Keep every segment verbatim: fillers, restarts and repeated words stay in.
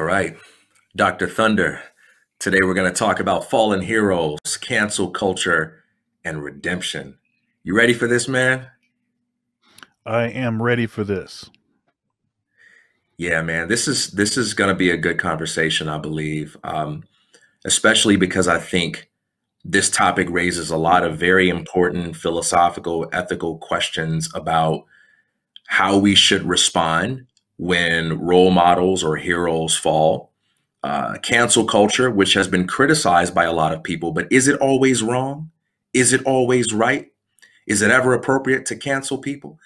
All right, Doctor Thunder. Today we're going to talk about fallen heroes, cancel culture, and redemption. You ready for this, man? I am ready for this. Yeah, man. This is this is going to be a good conversation, I believe, um, especially because I think this topic raises a lot of very important philosophical, ethical questions about how we should respond when role models or heroes fall. Uh, cancel culture, which has been criticized by a lot of people, but is it always wrong? Is it always right? Is it ever appropriate to cancel people?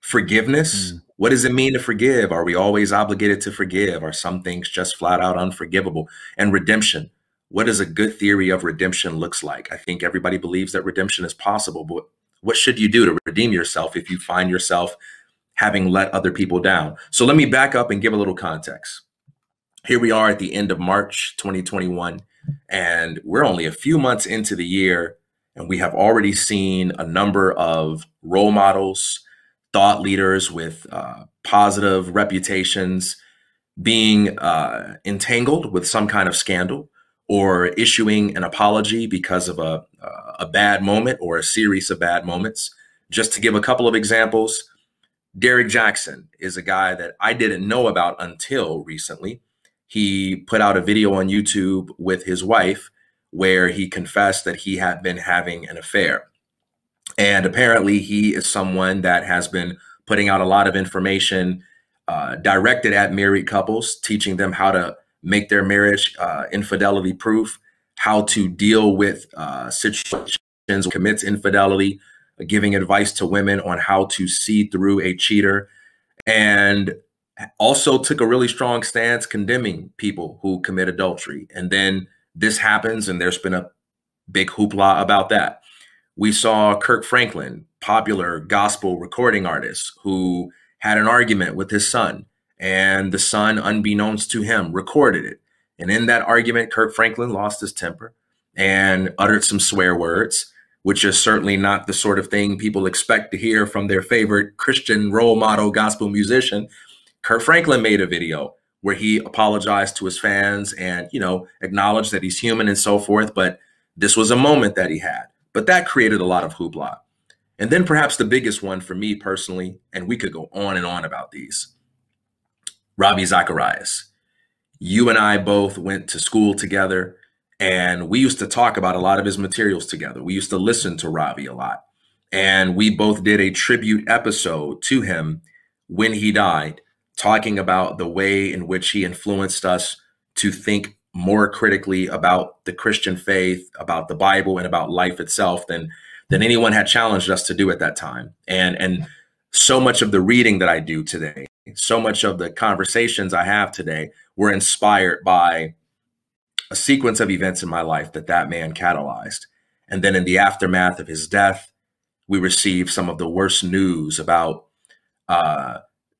Forgiveness. Mm. What does it mean to forgive? Are we always obligated to forgive? Are some things just flat out unforgivable? And redemption. What does a good theory of redemption looks like? I think everybody believes that redemption is possible, but what should you do to redeem yourself if you find yourself having let other people down? So let me back up and give a little context. Here we are at the end of March twenty twenty-one, and we're only a few months into the year, and we have already seen a number of role models, thought leaders with uh, positive reputations being uh, entangled with some kind of scandal or issuing an apology because of a, a bad moment or a series of bad moments. Just to give a couple of examples, Derek Jackson is a guy that I didn't know about until recently. He put out a video on YouTube with his wife where he confessed that he had been having an affair. And apparently he is someone that has been putting out a lot of information uh, directed at married couples, teaching them how to make their marriage uh, infidelity proof, how to deal with uh, situations where one commits infidelity, giving advice to women on how to see through a cheater, and also took a really strong stance condemning people who commit adultery. And then this happens, and there's been a big hoopla about that. We saw Kirk Franklin, popular gospel recording artist, who had an argument with his son, and the son, unbeknownst to him, recorded it. And in that argument, Kirk Franklin lost his temper and uttered some swear words, which is certainly not the sort of thing people expect to hear from their favorite Christian role model gospel musician. Kirk Franklin made a video where he apologized to his fans and, you know, acknowledged that he's human and so forth, but this was a moment that he had. But that created a lot of hoopla. And then perhaps the biggest one for me personally, and we could go on and on about these, Ravi Zacharias. You and I both went to school together, and we used to talk about a lot of his materials together. We used to listen to Ravi a lot. And we both did a tribute episode to him when he died, talking about the way in which he influenced us to think more critically about the Christian faith, about the Bible, and about life itself than, than anyone had challenged us to do at that time. And, and so much of the reading that I do today, so much of the conversations I have today were inspired by a sequence of events in my life that that man catalyzed. And then in the aftermath of his death, we received some of the worst news about uh,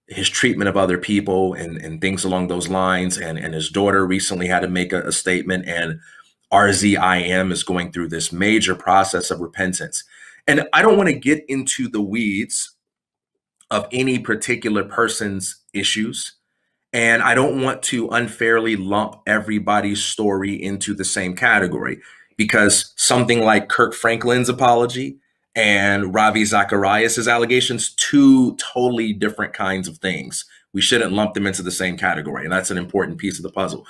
his treatment of other people and, and things along those lines. And, and his daughter recently had to make a, a statement, and R Z I M is going through this major process of repentance. And I don't want to get into the weeds of any particular person's issues. And I don't want to unfairly lump everybody's story into the same category, because something like Kirk Franklin's apology and Ravi Zacharias' allegations, two totally different kinds of things. We shouldn't lump them into the same category. And that's an important piece of the puzzle.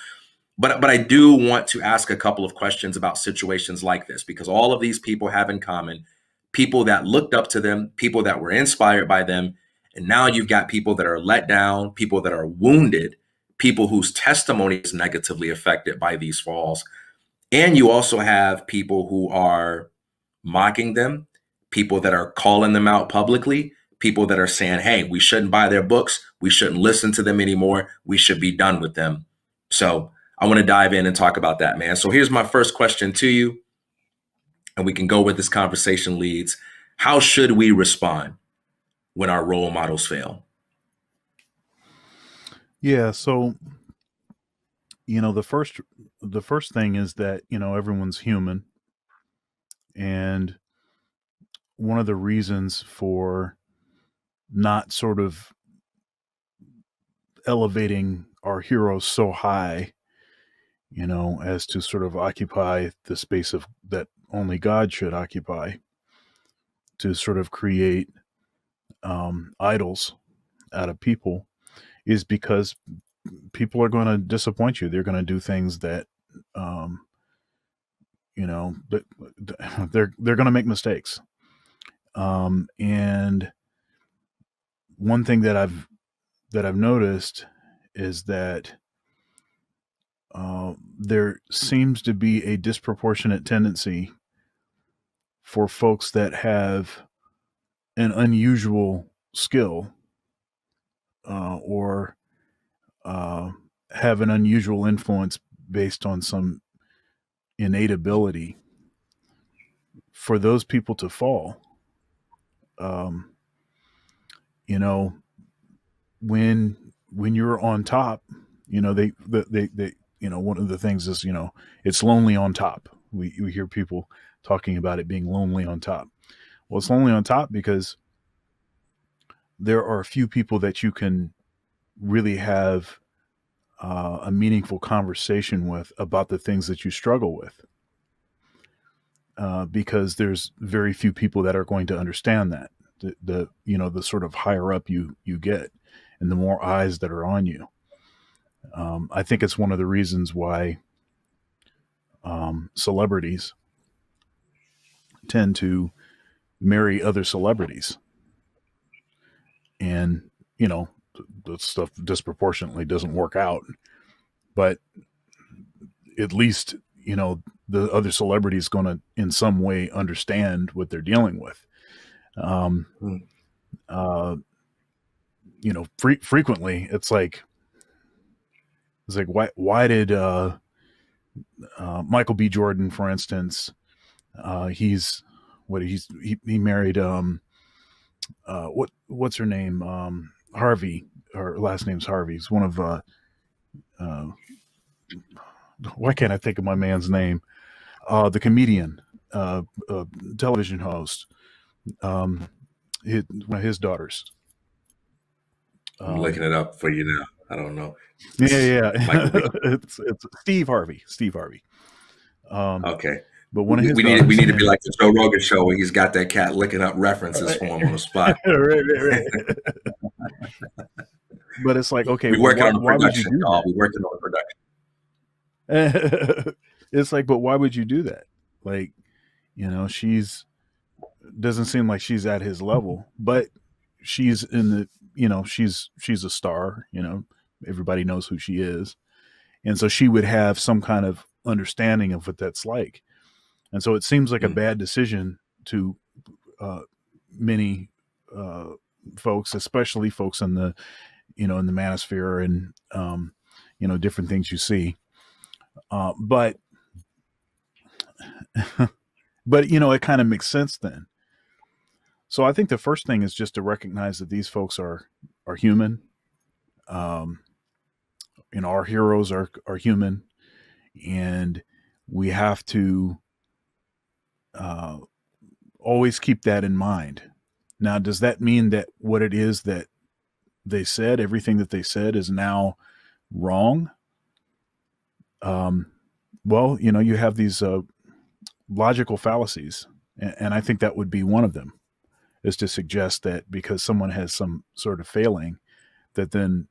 But, but I do want to ask a couple of questions about situations like this, because all of these people have in common people that looked up to them, people that were inspired by them. And now you've got people that are let down, people that are wounded, people whose testimony is negatively affected by these falls. And you also have people who are mocking them, people that are calling them out publicly, people that are saying, hey, we shouldn't buy their books. We shouldn't listen to them anymore. We should be done with them. So I want to dive in and talk about that, man. So here's my first question to you, and we can go where this conversation leads. How should we respond when our role models fail? Yeah. So, you know, the first, the first thing is that, you know, everyone's human. And one of the reasons for not sort of elevating our heroes so high, you know, as to sort of occupy the space of that only God should occupy, to sort of create um, idols out of people, is because people are going to disappoint you. They're going to do things that, um, you know, they're, they're going to make mistakes. Um, and one thing that I've, that I've noticed is that, uh, there seems to be a disproportionate tendency for folks that have an unusual skill, uh, or, uh, have an unusual influence based on some innate ability, for those people to fall. Um, you know, when, when you're on top, you know, they, they, they, you know, one of the things is, you know, it's lonely on top. We, we hear people talking about it being lonely on top. Well, it's lonely on top because there are a few people that you can really have uh, a meaningful conversation with about the things that you struggle with. Uh, because there's very few people that are going to understand that. The, the, you know, the sort of higher up you, you get and the more eyes that are on you. Um, I think it's one of the reasons why um, celebrities tend to marry other celebrities. And, you know, that stuff disproportionately doesn't work out, but at least, you know, the other celebrity is going to in some way understand what they're dealing with. Um, mm. uh, you know, fre frequently it's like, it's like, why, why did, uh, uh, Michael B. Jordan, for instance, uh, he's what he's, he, he married, um, uh, what, what's her name? Um, Harvey, her last name's Harvey. It's one of, uh, uh, why can't I think of my man's name? Uh, the comedian, uh, uh, television host, um, his, one of his daughters. I'm um, looking it up for you now. I don't know. Yeah, yeah. it's, it's Steve Harvey. Steve Harvey. Um, okay. But one of his we need we need to be like the Joe Rogan show where he's got that cat licking up references for him on the spot. right, right, right. But it's like, okay, we working why, on why would you do that? We're working on production. It's like, but why would you do that? Like, you know, she's doesn't seem like she's at his level, but she's in the, you know, she's, she's a star, you know, everybody knows who she is. And so she would have some kind of understanding of what that's like. And so it seems like mm. a bad decision to, uh, many, uh, folks, especially folks in the, you know, in the manosphere and, um, you know, different things you see. Uh, but, but, you know, it kind of makes sense then. So I think the first thing is just to recognize that these folks are, are human. Um, you know, our heroes are, are human, and we have to, uh, always keep that in mind. Now, does that mean that what it is that they said, everything that they said is now wrong? Um, well, you know, you have these, uh, logical fallacies, and, and I think that would be one of them, is to suggest that because someone has some sort of failing, that then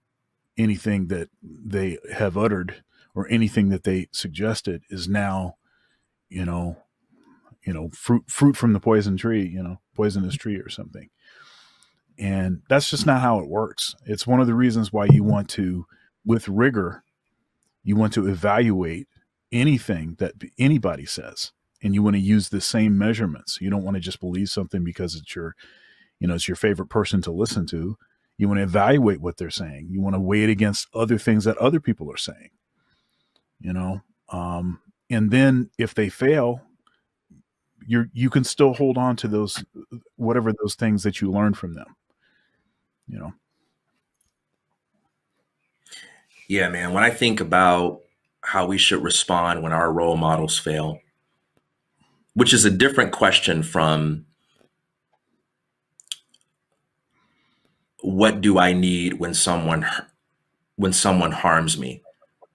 anything that they have uttered or anything that they suggested is now, you know, you know, fruit, fruit from the poison tree, you know, poisonous tree or something. And that's just not how it works. It's one of the reasons why you want to, with rigor, you want to evaluate anything that anybody says, and you want to use the same measurements. You don't want to just believe something because it's your, you know, it's your favorite person to listen to. You want to evaluate what they're saying. You want to weigh it against other things that other people are saying, you know? Um, and then if they fail, you're, you can still hold on to those, whatever those things that you learned from them, you know? Yeah, man. When I think about how we should respond when our role models fail, which is a different question from what do I need when someone when someone harms me.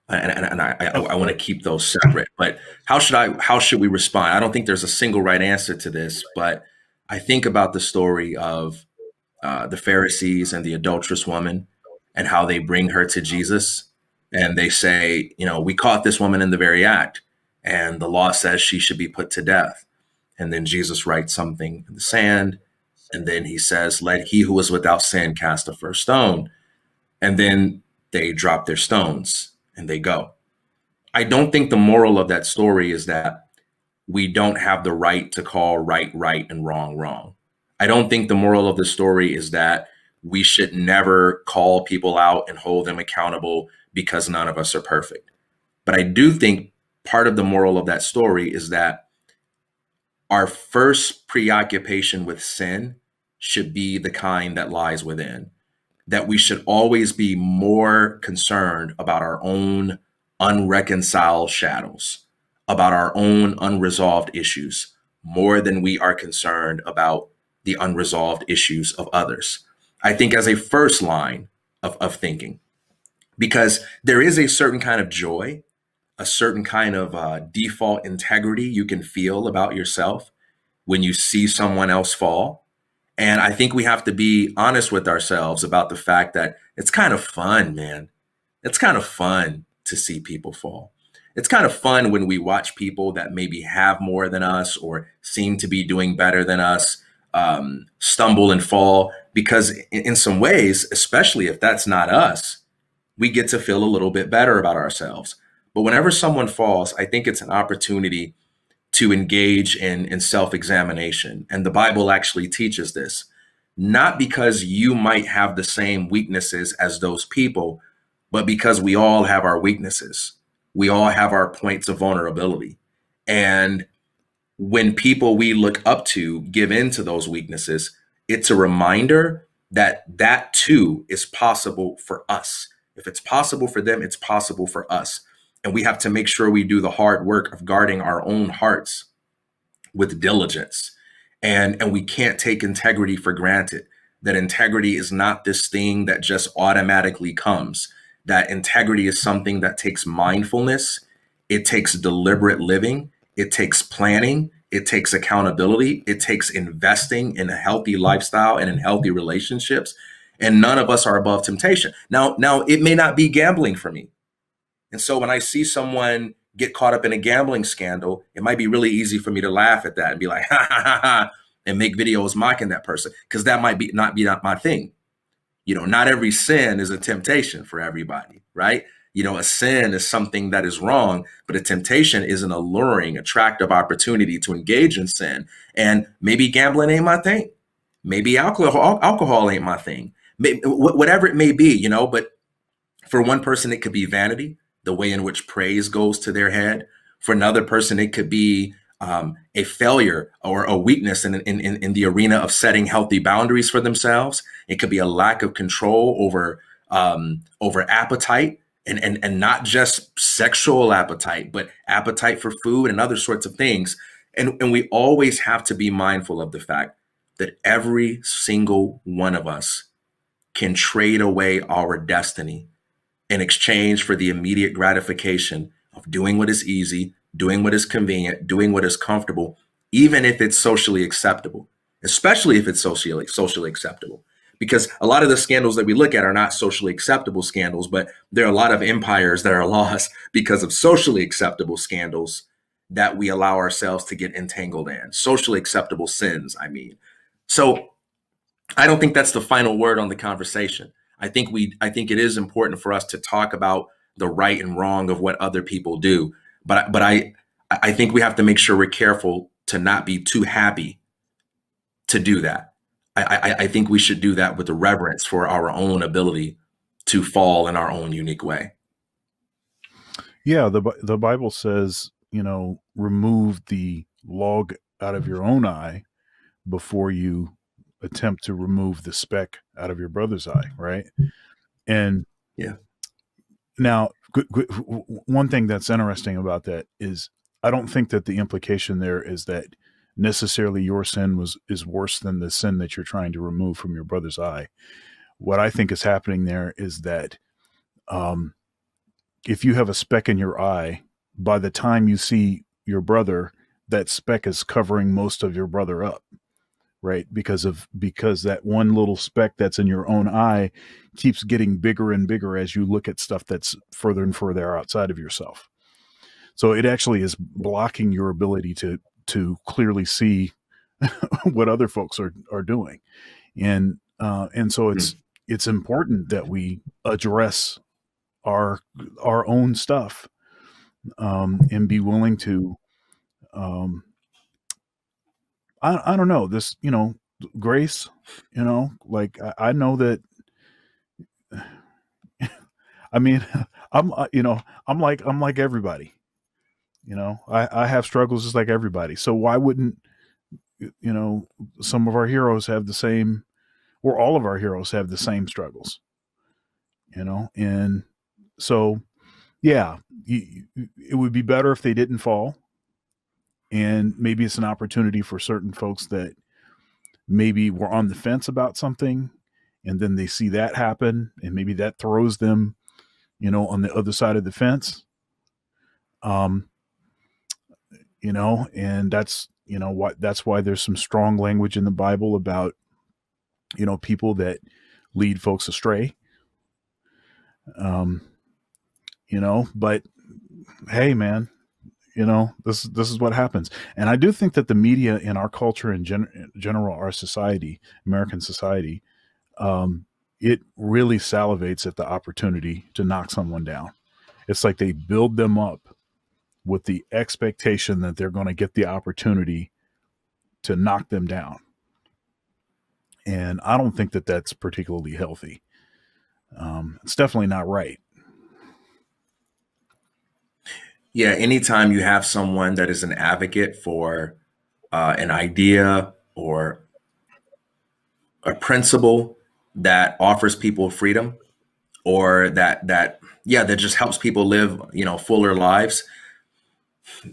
And, and, and I, I, I want to keep those separate. But how should I, how should we respond? I don't think there's a single right answer to this, but I think about the story of uh, the Pharisees and the adulterous woman and how they bring her to Jesus. And they say, you know, we caught this woman in the very act, and the law says she should be put to death. And then Jesus writes something in the sand. And then he says, let he who is without sin cast the first stone. And then they drop their stones and they go. I don't think the moral of that story is that we don't have the right to call right, right, and wrong, wrong. I don't think the moral of the story is that we should never call people out and hold them accountable because none of us are perfect. But I do think part of the moral of that story is that our first preoccupation with sin should be the kind that lies within, that we should always be more concerned about our own unreconciled shadows, about our own unresolved issues, more than we are concerned about the unresolved issues of others. I think as a first line of, of thinking, because there is a certain kind of joy, a certain kind of uh, default integrity you can feel about yourself when you see someone else fall. And I think we have to be honest with ourselves about the fact that it's kind of fun, man. It's kind of fun to see people fall. It's kind of fun when we watch people that maybe have more than us or seem to be doing better than us um, stumble and fall, because in, in some ways, especially if that's not us, we get to feel a little bit better about ourselves. But whenever someone falls, I think it's an opportunity to engage in, in self-examination. And the Bible actually teaches this, not because you might have the same weaknesses as those people, but because we all have our weaknesses. We all have our points of vulnerability. And when people we look up to give in to those weaknesses, it's a reminder that that too is possible for us. If it's possible for them, it's possible for us. And we have to make sure we do the hard work of guarding our own hearts with diligence. And, and we can't take integrity for granted, that integrity is not this thing that just automatically comes, that integrity is something that takes mindfulness. It takes deliberate living. It takes planning. It takes accountability. It takes investing in a healthy lifestyle and in healthy relationships. And none of us are above temptation. Now, now it may not be gambling for me. And so when I see someone get caught up in a gambling scandal, it might be really easy for me to laugh at that and be like, ha, ha, ha, ha, and make videos mocking that person, because that might be not be not my thing. You know, not every sin is a temptation for everybody, right? You know, a sin is something that is wrong, but a temptation is an alluring, attractive opportunity to engage in sin. And maybe gambling ain't my thing. Maybe alcohol, alcohol ain't my thing. Maybe, whatever it may be, you know, but for one person, it could be vanity, the way in which praise goes to their head. For another person, it could be um, a failure or a weakness in, in, in the arena of setting healthy boundaries for themselves. It could be a lack of control over, um, over appetite, and, and, and not just sexual appetite, but appetite for food and other sorts of things. And, and we always have to be mindful of the fact that every single one of us can trade away our destiny in exchange for the immediate gratification of doing what is easy, doing what is convenient, doing what is comfortable, even if it's socially acceptable, especially if it's socially socially acceptable. Because a lot of the scandals that we look at are not socially acceptable scandals, but there are a lot of empires that are lost because of socially acceptable scandals that we allow ourselves to get entangled in, socially acceptable sins, I mean. So I don't think that's the final word on the conversation. I think we, I think it is important for us to talk about the right and wrong of what other people do. But, but I, I think we have to make sure we're careful to not be too happy to do that. I, I, I think we should do that with the reverence for our own ability to fall in our own unique way. Yeah. The, the Bible says, you know, remove the log out of your own eye before you attempt to remove the speck out of your brother's eye. Right. And yeah, now one thing that's interesting about that is I don't think that the implication there is that necessarily your sin was, is worse than the sin that you're trying to remove from your brother's eye. What I think is happening there is that um, if you have a speck in your eye, by the time you see your brother, that speck is covering most of your brother up, right? Because of, because that one little speck that's in your own eye keeps getting bigger and bigger as you look at stuff that's further and further outside of yourself. So it actually is blocking your ability to, to clearly see what other folks are, are doing. And, uh, and so it's, it's important that we address our, our own stuff, um, and be willing to, um, I, I don't know this, you know, grace, you know, like I, I know that, I mean, I'm, you know, I'm like, I'm like everybody, you know, I, I have struggles just like everybody. So why wouldn't, you know, some of our heroes have the same, or all of our heroes have the same struggles, you know? And so, yeah, it would be better if they didn't fall. And maybe it's an opportunity for certain folks that maybe were on the fence about something, and then they see that happen, and maybe that throws them, you know, on the other side of the fence. Um, you know, and that's, you know, what, that's why there's some strong language in the Bible about, you know, people that lead folks astray. Um, you know, but hey, man, you know, this, this is what happens. And I do think that the media in our culture in gen general, our society, American society, um, it really salivates at the opportunity to knock someone down. It's like they build them up with the expectation that they're going to get the opportunity to knock them down. And I don't think that that's particularly healthy. Um, it's definitely not right. Yeah, anytime you have someone that is an advocate for uh, an idea or a principle that offers people freedom, or that that yeah, that just helps people live, you know, fuller lives,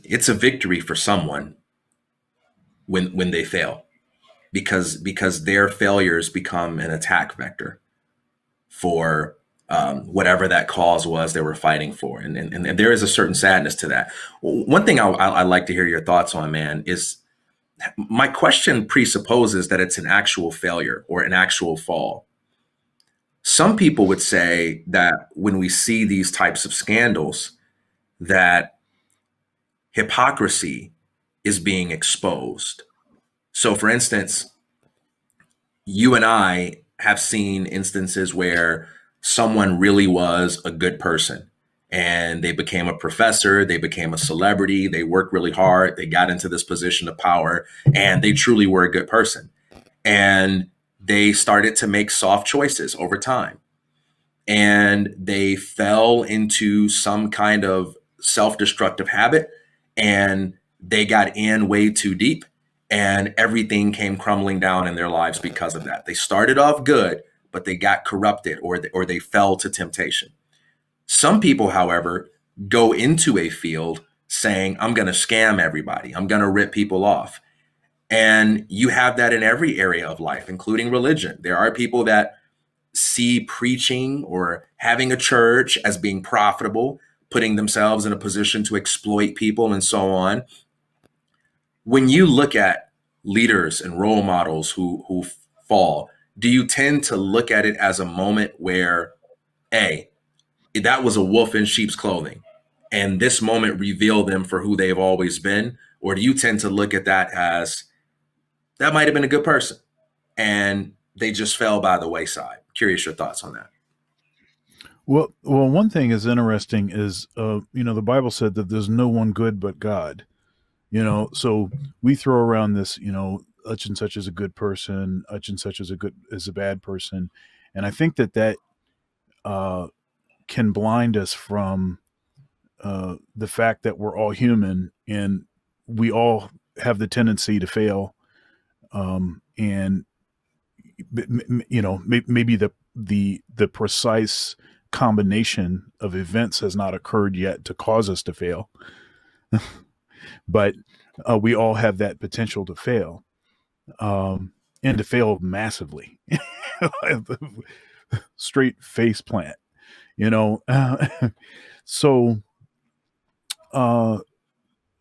it's a victory for someone when when they fail, because because their failures become an attack vector for Um, whatever that cause was they were fighting for. And, and, and there is a certain sadness to that. One thing I, I, I like to hear your thoughts on, man, is my question presupposes that it's an actual failure or an actual fall. Some people would say that when we see these types of scandals, that hypocrisy is being exposed. So for instance, you and I have seen instances where someone really was a good person and they became a professor, they became a celebrity, they worked really hard, they got into this position of power, and they truly were a good person. And they started to make soft choices over time. And they fell into some kind of self-destructive habit, and they got in way too deep, and everything came crumbling down in their lives because of that. They started off good, but they got corrupted, or they, or they fell to temptation. Some people, however, go into a field saying, I'm going to scam everybody. I'm going to rip people off. And you have that in every area of life, including religion. There are people that see preaching or having a church as being profitable, putting themselves in a position to exploit people and so on. When you look at leaders and role models who, who fall, do you tend to look at it as a moment where, hey, that was a wolf in sheep's clothing, and this moment revealed them for who they've always been? Or do you tend to look at that as, that might have been a good person and they just fell by the wayside? Curious your thoughts on that. Well, well, one thing is interesting is, uh, you know, the Bible said that there's no one good but God. You know, so we throw around this, you know, such and such is a good person, such and such is a good, is a bad person. And I think that that, uh, can blind us from, uh, the fact that we're all human and we all have the tendency to fail. Um, and you know, maybe the, the, the precise combination of events has not occurred yet to cause us to fail, but, uh, we all have that potential to fail. Um, and to fail massively, straight face plant, you know. Uh, so, uh,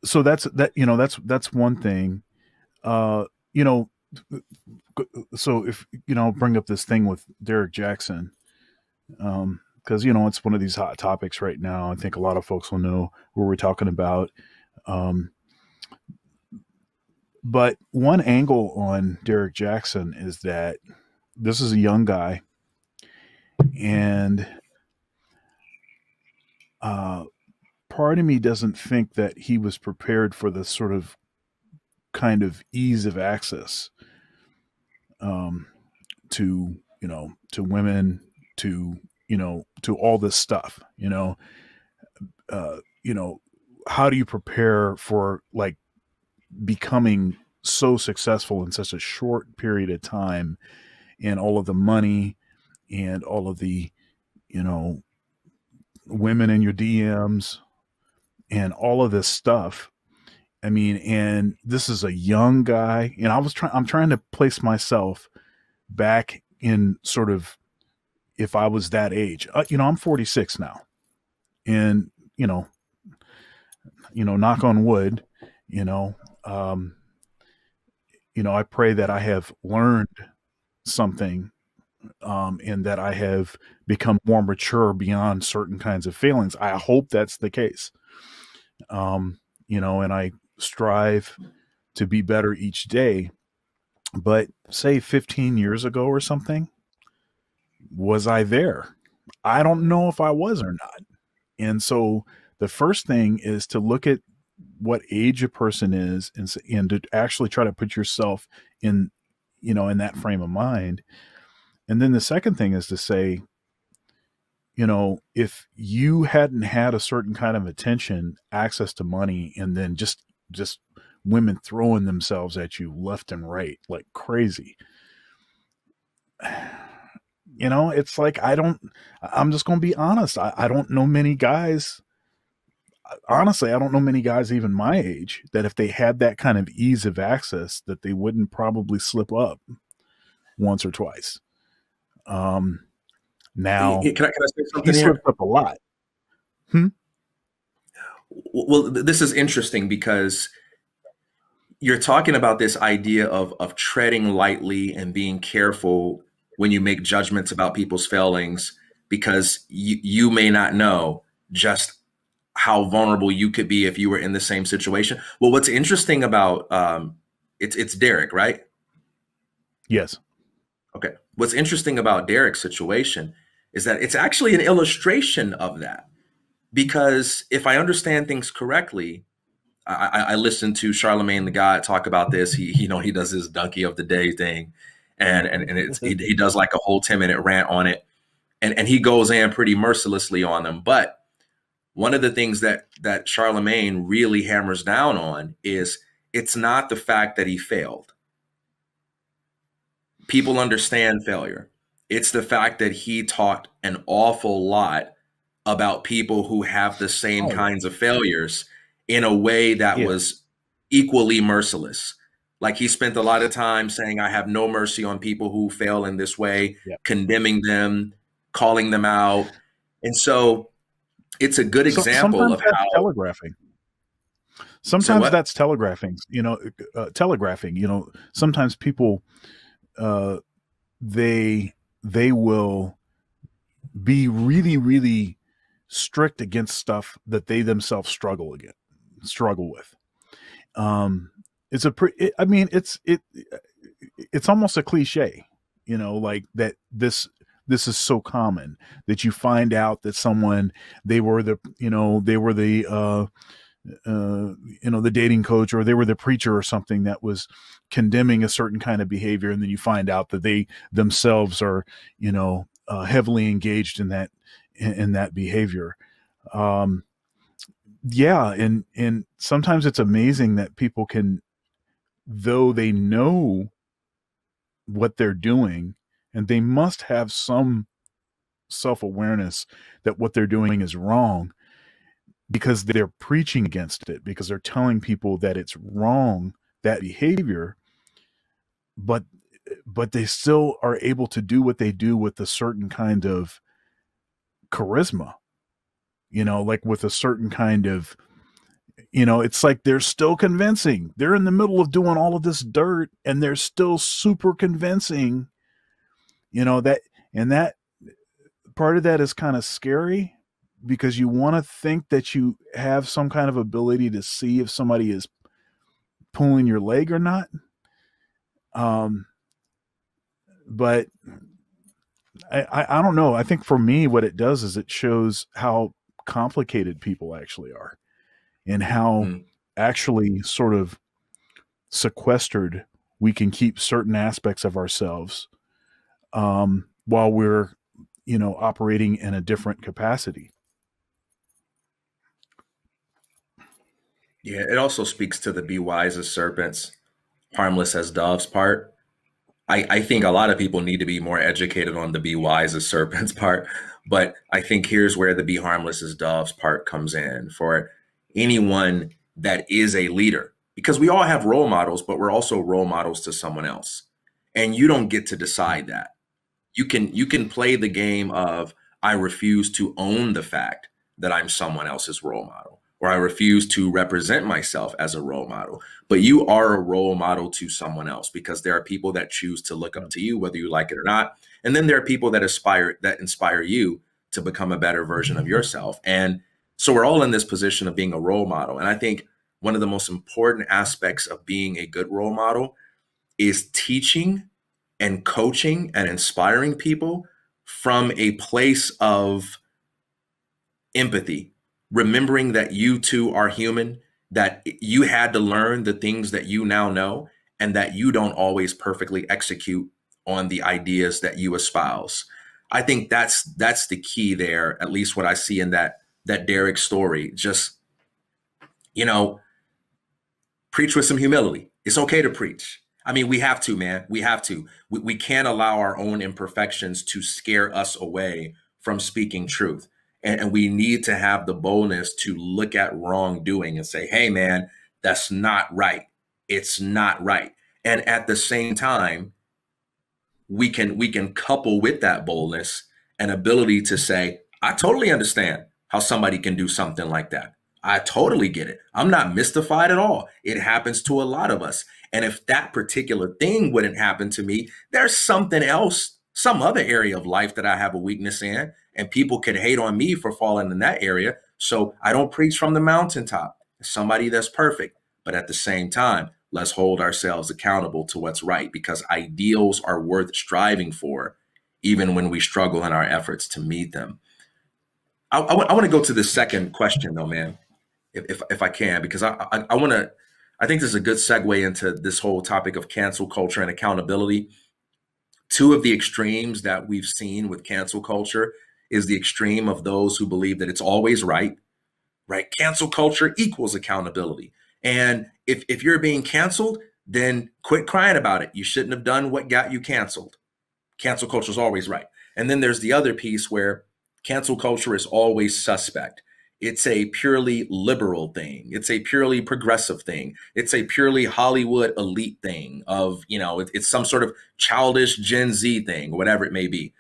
so that's that. You know, that's that's one thing. Uh, you know, so if you know, bring up this thing with Derek Jackson, um, because you know it's one of these hot topics right now. I think a lot of folks will know what we're talking about. Um, but one angle on Derek Jackson is that this is a young guy, and uh, part of me doesn't think that he was prepared for this sort of kind of ease of access um, to, you know, to women, to, you know, to all this stuff, you know, uh, you know, how do you prepare for like becoming so successful in such a short period of time, and all of the money and all of the, you know, women in your D Ms and all of this stuff. I mean, and this is a young guy, and I was trying, I'm trying to place myself back in sort of, if I was that age, uh, you know, I'm forty-six now, and, you know, you know, knock on wood, you know, um, you know, I pray that I have learned something, um, and that I have become more mature beyond certain kinds of feelings. I hope that's the case. Um, you know, and I strive to be better each day, but say fifteen years ago or something, was I there? I don't know if I was or not. And so the first thing is to look at what age a person is, and, and to actually try to put yourself in, you know, in that frame of mind. And then the second thing is to say, you know, if you hadn't had a certain kind of attention, access to money, and then just, just women throwing themselves at you left and right, like crazy, you know, it's like, I don't, I'm just going to be honest. I, I don't know many guys. Honestly, I don't know many guys even my age that if they had that kind of ease of access, that they wouldn't probably slip up once or twice. Um, now, can I, can I say something? He slipped up a lot. Hmm? Well, this is interesting because you're talking about this idea of, of treading lightly and being careful when you make judgments about people's failings, because you, you may not know just how vulnerable you could be if you were in the same situation. Well, what's interesting about um, it's it's Derek, right? Yes. Okay. What's interesting about Derek's situation is that it's actually an illustration of that, because if I understand things correctly, I, I listened to Charlemagne the God talk about this. He you know he does this donkey of the day thing, and and and it's, he, he does like a whole ten minute rant on it, and and he goes in pretty mercilessly on them, but one of the things that that Charlemagne really hammers down on is it's not the fact that he failed. People understand failure. It's the fact that he talked an awful lot about people who have the same oh. kinds of failures in a way that yeah. was equally merciless. Like he spent a lot of time saying, I have no mercy on people who fail in this way, yeah. condemning them, calling them out. And so it's a good example sometimes of that's how telegraphing. Sometimes so that's telegraphing, you know, uh, telegraphing, you know, sometimes people, uh, they, they will be really, really strict against stuff that they themselves struggle against, struggle with. Um, it's a pretty, it, I mean, it's, it, it's almost a cliche, you know, like that this, this is so common that you find out that someone, they were the, you know, they were the, uh, uh, you know, the dating coach, or they were the preacher or something that was condemning a certain kind of behavior. And then you find out that they themselves are, you know, uh, heavily engaged in that, in, in that behavior. Um, yeah. And, and sometimes it's amazing that people can, though they know what they're doing, and they must have some self-awareness that what they're doing is wrong, because they're preaching against it, because they're telling people that it's wrong, that behavior, but, but they still are able to do what they do with a certain kind of charisma, you know, like with a certain kind of, you know, it's like they're still convincing. They're in the middle of doing all of this dirt and they're still super convincing, you know, that, and that part of that is kind of scary because you want to think that you have some kind of ability to see if somebody is pulling your leg or not. Um, but I, I, I don't know. I think for me, what it does is it shows how complicated people actually are and how mm-hmm. actually sort of sequestered we can keep certain aspects of ourselves um, while we're, you know, operating in a different capacity. Yeah. It also speaks to the be wise as serpents, harmless as doves part. I, I think a lot of people need to be more educated on the be wise as serpents part, but I think here's where the be harmless as doves part comes in for anyone that is a leader, because we all have role models, but we're also role models to someone else. And you don't get to decide that. You can, you can play the game of, I refuse to own the fact that I'm someone else's role model, or I refuse to represent myself as a role model, but you are a role model to someone else because there are people that choose to look up to you, whether you like it or not. And then there are people that aspire, that inspire you to become a better version of yourself. And so we're all in this position of being a role model. And I think one of the most important aspects of being a good role model is teaching and coaching and inspiring people from a place of empathy, remembering that you too are human, that you had to learn the things that you now know, and that you don't always perfectly execute on the ideas that you espouse. I think that's that's the key there, at least what I see in that that Derek story. Just, you know, preach with some humility. It's okay to preach. I mean, we have to, man, we have to. We, we can't allow our own imperfections to scare us away from speaking truth. And, and we need to have the boldness to look at wrongdoing and say, hey, man, that's not right. It's not right. And at the same time, we can, we can couple with that boldness an ability to say, I totally understand how somebody can do something like that. I totally get it. I'm not mystified at all. It happens to a lot of us. And if that particular thing wouldn't happen to me, there's something else, some other area of life that I have a weakness in, and people could hate on me for falling in that area. So I don't preach from the mountaintop. Somebody that's perfect, but at the same time, let's hold ourselves accountable to what's right, because ideals are worth striving for, even when we struggle in our efforts to meet them. I, I, I want to go to the second question though, man. If, if, if I can, because I, I, I want to, I think this is a good segue into this whole topic of cancel culture and accountability. Two of the extremes that we've seen with cancel culture is the extreme of those who believe that it's always right, right? Cancel culture equals accountability. And if, if you're being canceled, then quit crying about it. You shouldn't have done what got you canceled. Cancel culture is always right. And then there's the other piece where cancel culture is always suspect. It's a purely liberal thing. It's a purely progressive thing. It's a purely Hollywood elite thing of, you know, it, it's some sort of childish Gen Z thing, whatever it may be.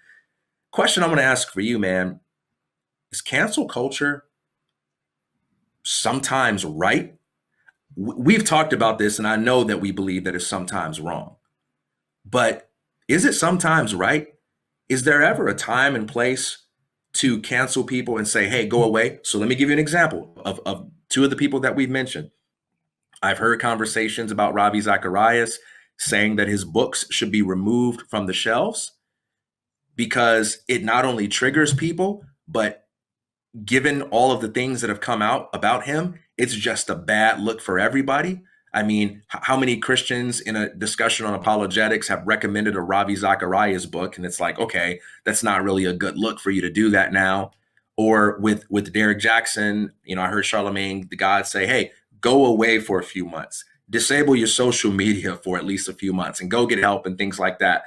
Question I'm going to ask for you, man, is cancel culture sometimes right? We've talked about this, and I know that we believe that it's sometimes wrong, but is it sometimes right? Is there ever a time and place to cancel people and say, hey, go away? So let me give you an example of, of two of the people that we've mentioned. I've heard conversations about Ravi Zacharias saying that his books should be removed from the shelves because it not only triggers people, but given all of the things that have come out about him, it's just a bad look for everybody. I mean, how many Christians in a discussion on apologetics have recommended a Ravi Zacharias book? And it's like, okay, that's not really a good look for you to do that now. Or with, with Derek Jackson, you know, I heard Charlemagne the God say, hey, go away for a few months, disable your social media for at least a few months and go get help and things like that.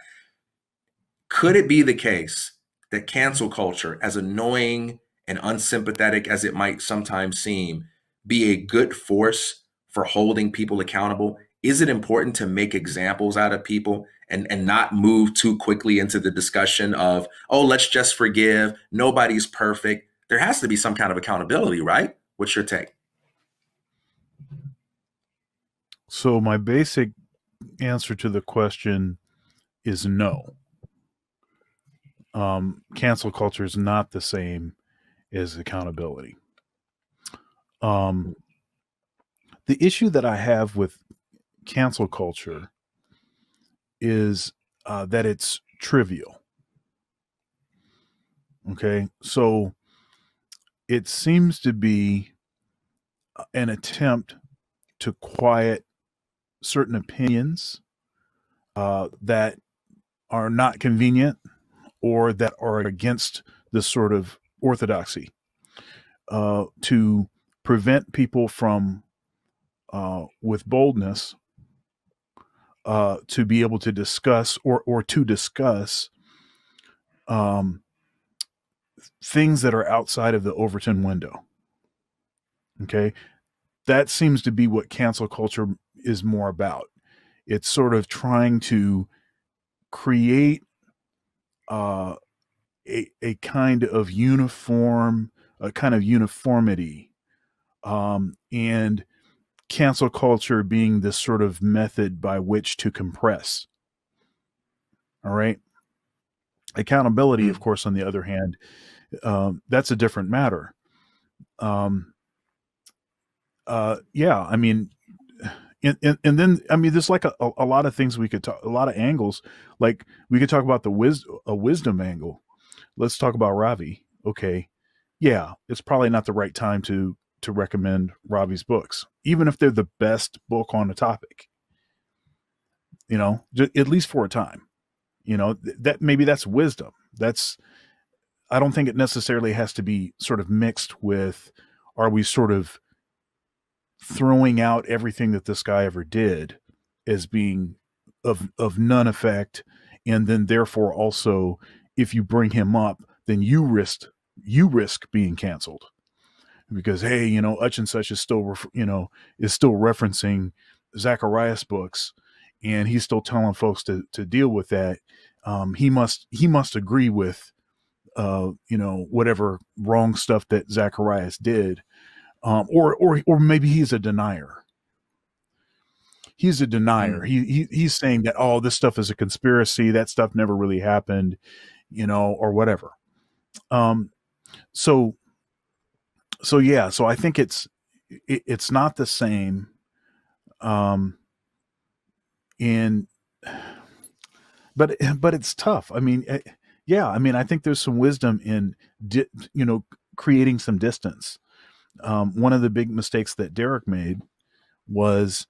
Could it be the case that cancel culture, as annoying and unsympathetic as it might sometimes seem, be a good force for holding people accountable is it important to make examples out of people and, and not move too quickly into the discussion of, oh, let's just forgive. Nobody's perfect. There has to be some kind of accountability, right? What's your take? So my basic answer to the question is no. Um, cancel culture is not the same as accountability. Um, the issue that I have with cancel culture is uh, that it's trivial. Okay, so it seems to be an attempt to quiet certain opinions uh, that are not convenient or that are against this sort of orthodoxy, uh, to prevent people from, uh, with boldness, uh, to be able to discuss or, or to discuss um, things that are outside of the Overton window. Okay. That seems to be what cancel culture is more about. It's sort of trying to create uh, a, a kind of uniform, a kind of uniformity, um, and cancel culture being this sort of method by which to compress. All right. Accountability, of course, on the other hand, um, that's a different matter. Um, Uh, yeah, I mean, and, and, and then, I mean, there's like a, a, a lot of things we could talk, a lot of angles, like we could talk about the wisdom, a wisdom angle. Let's talk about Ravi. Okay. Yeah. It's probably not the right time to, to recommend Ravi's books, even if they're the best book on the topic, you know, at least for a time, you know, that maybe that's wisdom. That's, I don't think it necessarily has to be sort of mixed with, are we sort of throwing out everything that this guy ever did as being of, of none effect. And then therefore also, if you bring him up, then you risk, you risk being canceled because, hey, you know, such and such is still, you know, is still referencing Zacharias books and he's still telling folks to, to deal with that. Um, he must, he must agree with, uh, you know, whatever wrong stuff that Zacharias did. Um, or, or, or maybe he's a denier. He's a denier. He, he, he's saying that, oh, this stuff is a conspiracy. That stuff never really happened, you know, or whatever. Um, so, so yeah, so I think it's, it, it's not the same. Um, and, but, but it's tough. I mean, it, yeah, I mean, I think there's some wisdom in, di you know, creating some distance. Um, one of the big mistakes that Derek made was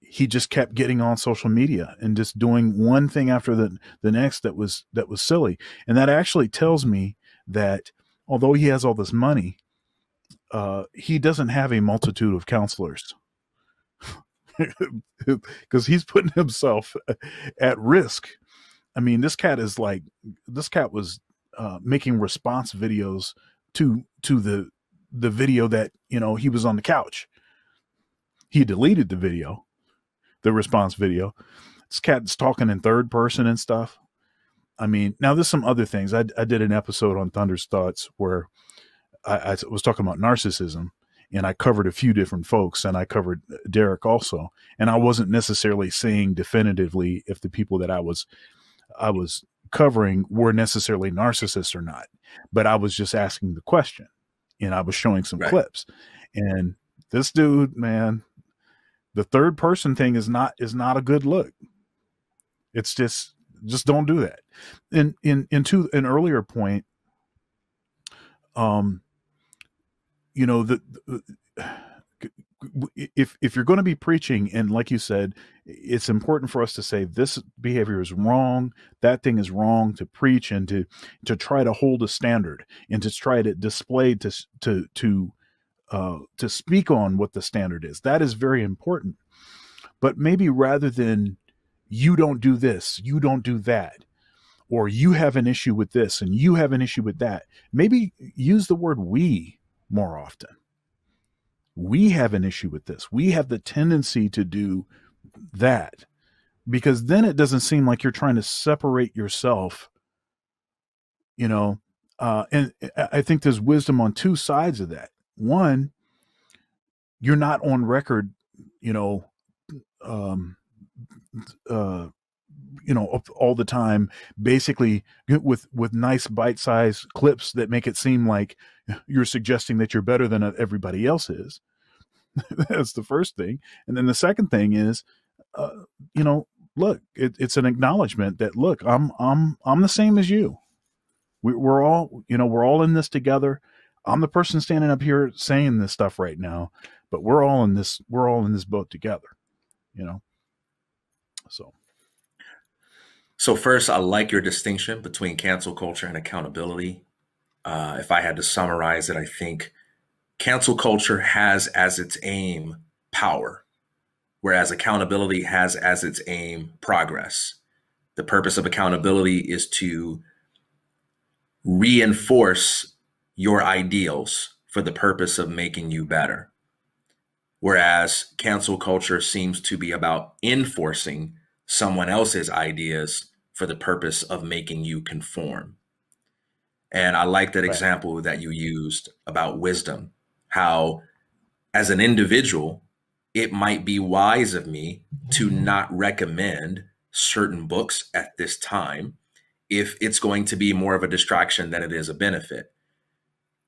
he just kept getting on social media and just doing one thing after the, the next that was, that was silly. And that actually tells me that although he has all this money, uh, he doesn't have a multitude of counselors because he's putting himself at risk. I mean, this cat is like, this cat was uh, making response videos to, to the, the video that, you know, he was on the couch. He deleted the video, the response video. This cat's talking in third person and stuff. I mean, now there's some other things. I, I did an episode on Thunder's Thoughts where I, I was talking about narcissism and I covered a few different folks and I covered Derek also. And I wasn't necessarily saying definitively if the people that I was, I was covering were necessarily narcissists or not, but I was just asking the question. And I was showing some right. clips and this dude, man, the third person thing is not, is not a good look. It's just, just don't do that. And in, into an earlier point, um, you know, the, the if, if you're going to be preaching and like you said, it's important for us to say this behavior is wrong. That thing is wrong to preach and to, to try to hold a standard and to try to display, to, to, to, uh, to speak on what the standard is. That is very important, but maybe rather than you don't do this, you don't do that, or you have an issue with this and you have an issue with that, maybe use the word we more often. We have an issue with this. We have the tendency to do that, because then it doesn't seem like you're trying to separate yourself, you know. Uh, and I think there's wisdom on two sides of that. One, you're not on record, you know, um, uh, you know, all the time, basically with, with nice bite-sized clips that make it seem like you're suggesting that you're better than everybody else is. That's the first thing. And then the second thing is, uh, you know, look, it, it's an acknowledgement that, look, I'm, I'm, I'm the same as you. We, we're all, you know, we're all in this together. I'm the person standing up here saying this stuff right now, but we're all in this, we're all in this boat together, you know? So. So first, I like your distinction between cancel culture and accountability. Uh, if I had to summarize it, I think cancel culture has as its aim power, whereas accountability has as its aim progress. The purpose of accountability is to reinforce your ideals for the purpose of making you better, whereas cancel culture seems to be about enforcing someone else's ideas for the purpose of making you conform. And I like that example that you used about wisdom, how as an individual, it might be wise of me to not recommend certain books at this time if it's going to be more of a distraction than it is a benefit.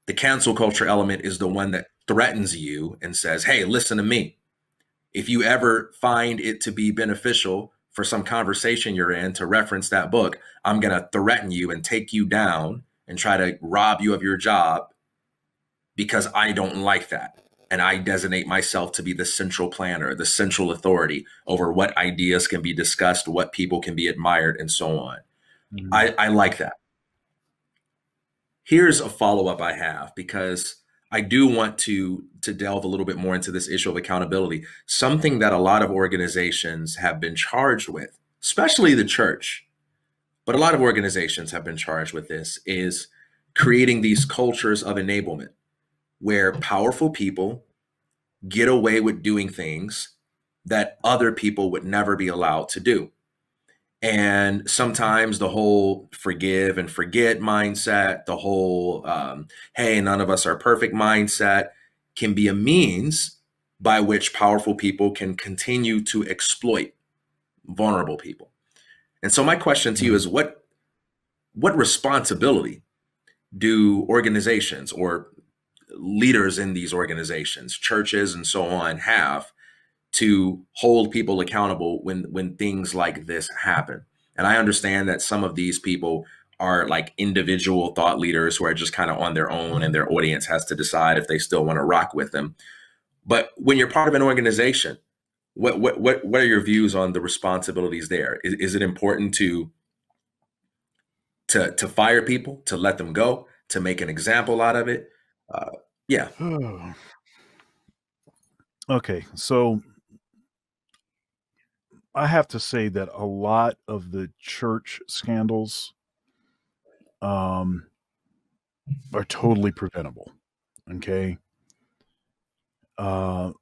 The cancel culture element is the one that threatens you and says, hey, listen to me. If you ever find it to be beneficial for some conversation you're in to reference that book, I'm going to threaten you and take you down and try to rob you of your job because I don't like that. And I designate myself to be the central planner, the central authority over what ideas can be discussed, what people can be admired, and so on. Mm-hmm. I, I like that. Here's a follow-up I have, because I do want to, to delve a little bit more into this issue of accountability, something that a lot of organizations have been charged with, especially the church, but a lot of organizations have been charged with this, is creating these cultures of enablement where powerful people get away with doing things that other people would never be allowed to do. And sometimes the whole forgive and forget mindset, the whole, um, hey, none of us are perfect mindset, can be a means by which powerful people can continue to exploit vulnerable people. And so my question to you is, what, what responsibility do organizations or leaders in these organizations, churches and so on, have to hold people accountable when, when things like this happen? And I understand that some of these people are like individual thought leaders who are just kind of on their own and their audience has to decide if they still want to rock with them. But when you're part of an organization, what, what, what, what are your views on the responsibilities there? Is, is it important to, to, to fire people, to let them go, to make an example out of it? Uh, yeah. Okay. So, I have to say that a lot of the church scandals um, are totally preventable. Okay. Uh,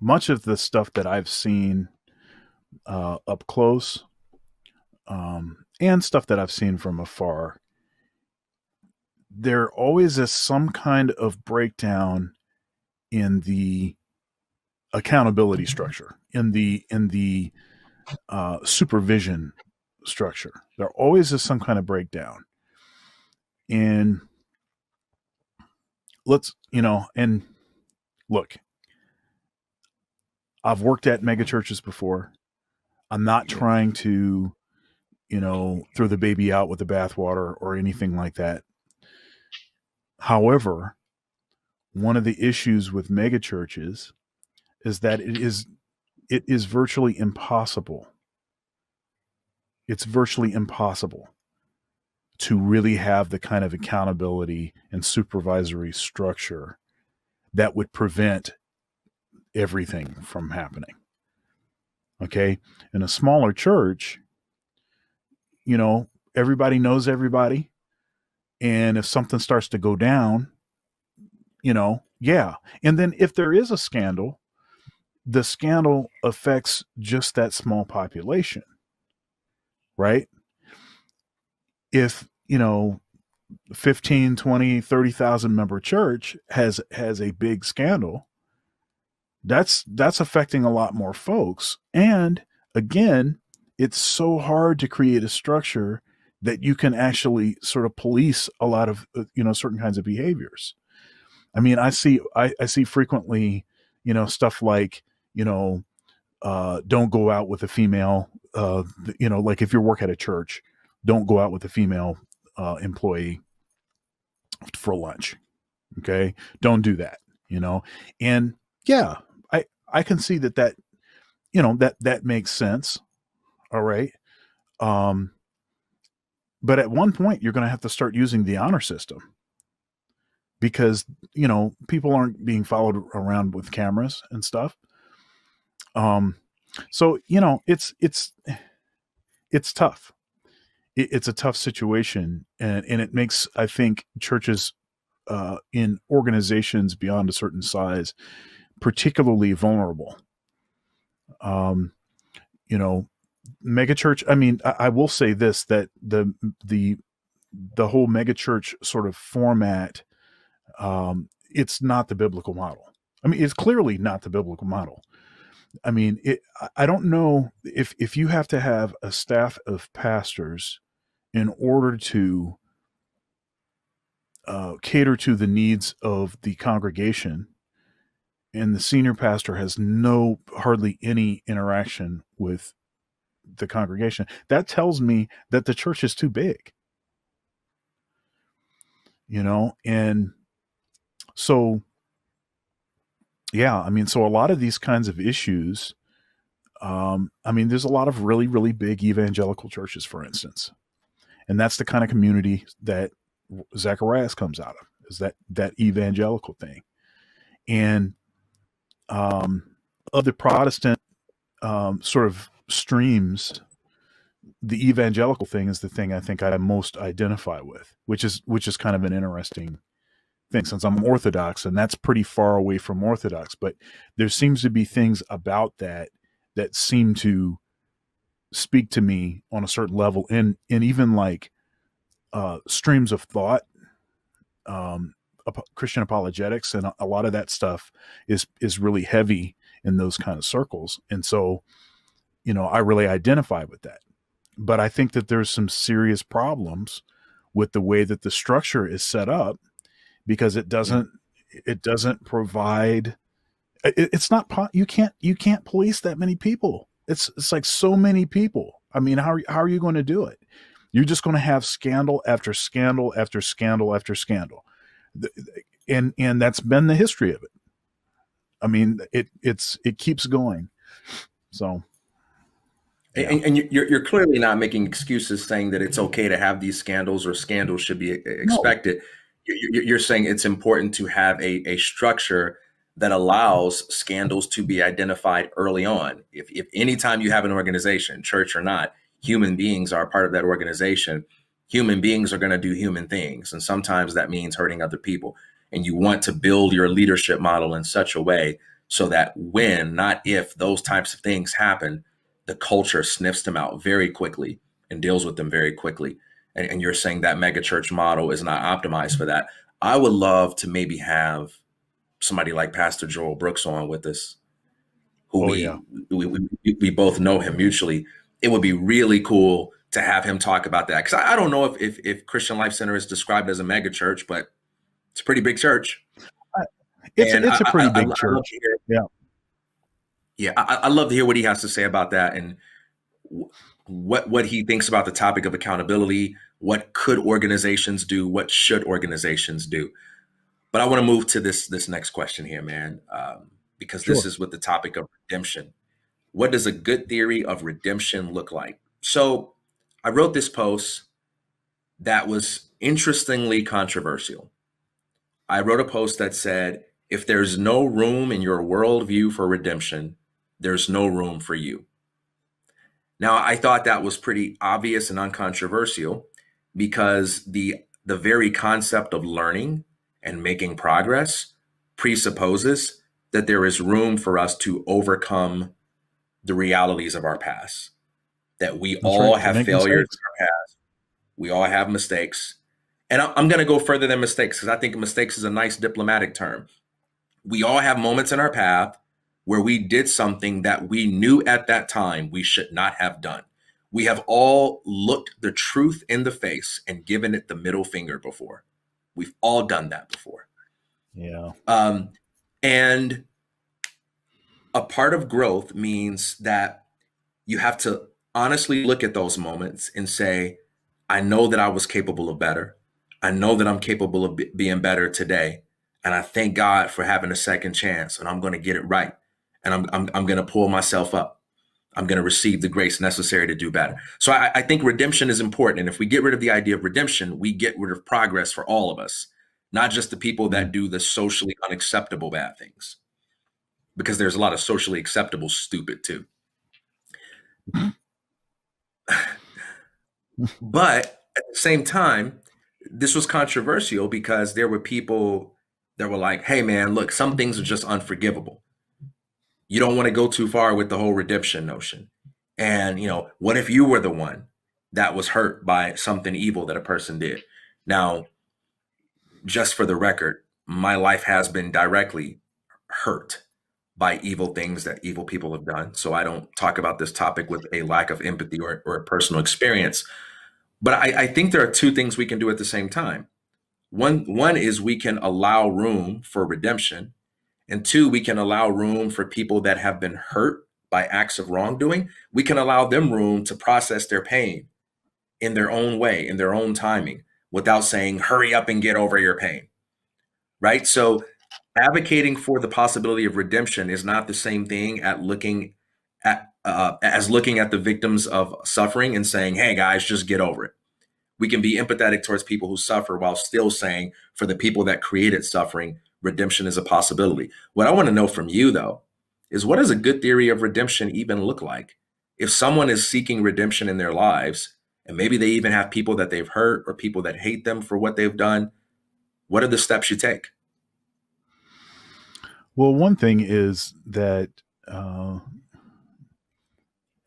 much of the stuff that I've seen uh, up close um, and stuff that I've seen from afar, there always is some kind of breakdown in the accountability structure, in the in the uh, supervision structure. There always is some kind of breakdown. And let's, you know, and look, I've worked at megachurches before. I'm not trying to, you know, throw the baby out with the bathwater or anything like that. However, one of the issues with megachurches is that it is, it is virtually impossible. It's virtually impossible to really have the kind of accountability and supervisory structure that would prevent everything from happening. Okay. In a smaller church, you know, everybody knows everybody. And if something starts to go down, you know, yeah. And then if there is a scandal, the scandal affects just that small population, right? If, you know, fifteen, twenty, thirty thousand member church has, has a big scandal, that's, that's affecting a lot more folks. And again, it's so hard to create a structure that you can actually sort of police a lot of, you know, certain kinds of behaviors. I mean, I see, I, I see frequently, you know, stuff like, you know, uh, don't go out with a female, uh, you know, like if you work at a church, don't go out with a female uh, employee for lunch. Okay. Don't do that, you know? And yeah, I, I can see that that, you know, that, that makes sense. All right. Um, But at one point, you're going to have to start using the honor system because, you know, people aren't being followed around with cameras and stuff. Um, so, you know, it's, it's, it's tough. It, it's a tough situation. And, and it makes, I think, churches uh, in organizations beyond a certain size particularly vulnerable. Um, you know, megachurch. I mean, I, I will say this, that the, the, the whole megachurch sort of format, um, it's not the biblical model. I mean, it's clearly not the biblical model. I mean, it, I don't know if, if you have to have a staff of pastors in order to, uh, cater to the needs of the congregation, and the senior pastor has no, hardly any interaction with the congregation, that tells me that the church is too big, you know? And so, yeah, I mean, so a lot of these kinds of issues, um, I mean, there's a lot of really, really big evangelical churches, for instance, and that's the kind of community that Zacharias comes out of, is that, that evangelical thing. And, um, of the Protestant, um, sort of, streams, the evangelical thing is the thing I think I most identify with, which is, which is kind of an interesting thing since I'm Orthodox, and that's pretty far away from Orthodox, but there seems to be things about that that seem to speak to me on a certain level, and, and even like, uh, streams of thought, um, Christian apologetics. And a, a lot of that stuff is, is really heavy in those kind of circles. And so, you know, I really identify with that, but I think that there's some serious problems with the way that the structure is set up, because it doesn't, it doesn't provide, it, it's not, you can't, you can't police that many people. It's, it's like so many people. I mean, how are, how are you going to do it? You're just going to have scandal after scandal after scandal after scandal. And, and that's been the history of it. I mean, it, it's, it keeps going. So. Yeah. And, and you're, you're clearly not making excuses saying that it's okay to have these scandals or scandals should be expected. No. You're saying it's important to have a, a structure that allows scandals to be identified early on. If, if anytime you have an organization, church or not, human beings are part of that organization. Human beings are going to do human things. And sometimes that means hurting other people. And you want to build your leadership model in such a way so that when, not if, those types of things happen, the culture sniffs them out very quickly and deals with them very quickly. And, and you're saying that megachurch model is not optimized for that. I would love to maybe have somebody like Pastor Joel Brooks on with us, who oh, we, yeah. we, we, we both know him mutually. It would be really cool to have him talk about that. Because I, I don't know if, if, if Christian Life Center is described as a megachurch, but it's a pretty big church. Uh, it's, a, it's I, a pretty I, big I, church. I yeah. Yeah, I, I'd love to hear what he has to say about that, and what what he thinks about the topic of accountability. What could organizations do? What should organizations do? But I want to move to this this next question here, man, um, because sure. This is with the topic of redemption. What does a good theory of redemption look like? So I wrote this post that was interestingly controversial. I wrote a post that said, if there's no room in your worldview for redemption, there's no room for you. Now, I thought that was pretty obvious and uncontroversial, because the, the very concept of learning and making progress presupposes that there is room for us to overcome the realities of our past, that we That's all right. have Making failures mistakes. in our past. We all have mistakes. And I'm going to go further than mistakes, because I think mistakes is a nice diplomatic term. We all have moments in our path where we did something that we knew at that time we should not have done. We have all looked the truth in the face and given it the middle finger before. We've all done that before. Yeah. Um, and a part of growth means that you have to honestly look at those moments and say, I know that I was capable of better. I know that I'm capable of be- being better today. And I thank God for having a second chance, and I'm going to get it right. And I'm, I'm, I'm going to pull myself up. I'm going to receive the grace necessary to do better. So I, I think redemption is important. And if we get rid of the idea of redemption, we get rid of progress for all of us, not just the people that do the socially unacceptable bad things, because there's a lot of socially acceptable stupid too. But at the same time, this was controversial because there were people that were like, hey man, look, some things are just unforgivable. You don't want to go too far with the whole redemption notion. And, you know, what if you were the one that was hurt by something evil that a person did? Now, just for the record, my life has been directly hurt by evil things that evil people have done. So I don't talk about this topic with a lack of empathy or, or personal experience. But I, I think there are two things we can do at the same time. One, one is we can allow room for redemption. And two, we can allow room for people that have been hurt by acts of wrongdoing. We can allow them room to process their pain in their own way, in their own timing, without saying, hurry up and get over your pain, right? So advocating for the possibility of redemption is not the same thing at looking at, uh, as looking at the victims of suffering and saying, hey guys, just get over it. We can be empathetic towards people who suffer while still saying, for the people that created suffering, redemption is a possibility. What I want to know from you, though, is what does a good theory of redemption even look like? If someone is seeking redemption in their lives, and maybe they even have people that they've hurt or people that hate them for what they've done, what are the steps you take? Well, one thing is that uh,